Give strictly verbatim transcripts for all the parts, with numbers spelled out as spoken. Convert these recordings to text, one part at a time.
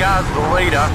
guy's the leader.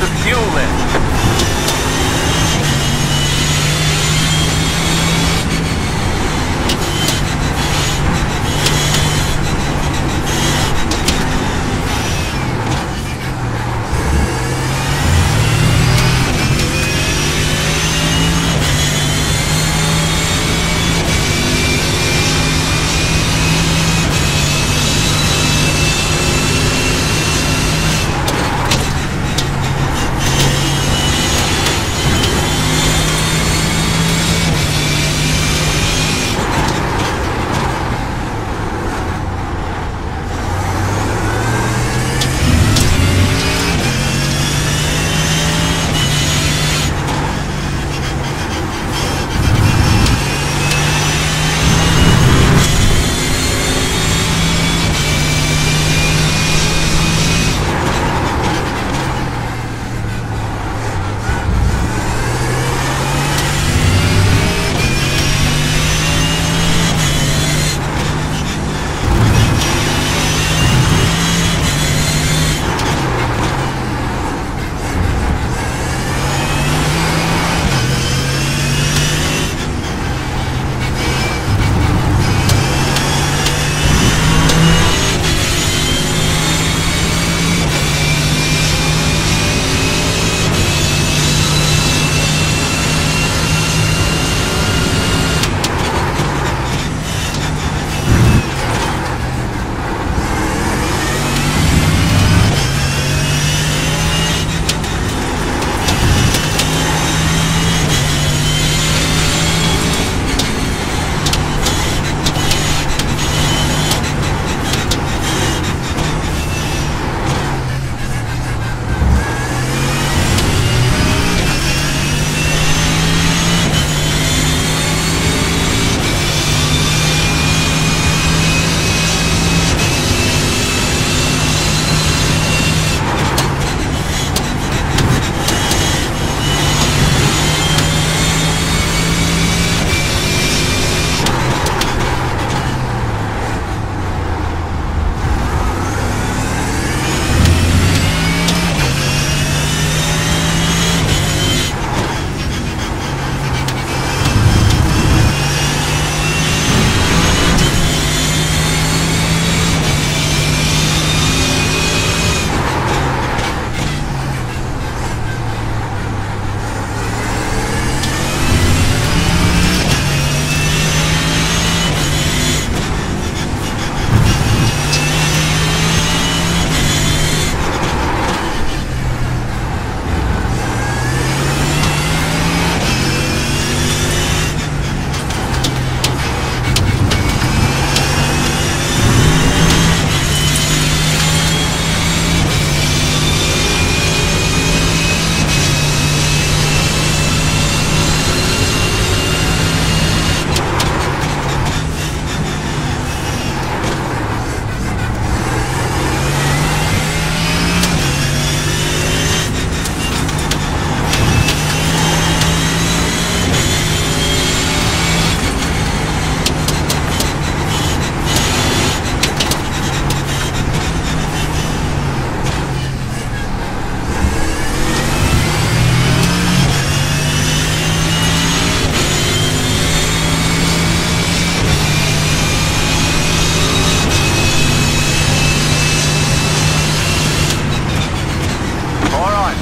the fuel in.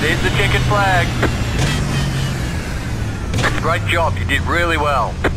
There's the checkered flag. Great job, you did really well.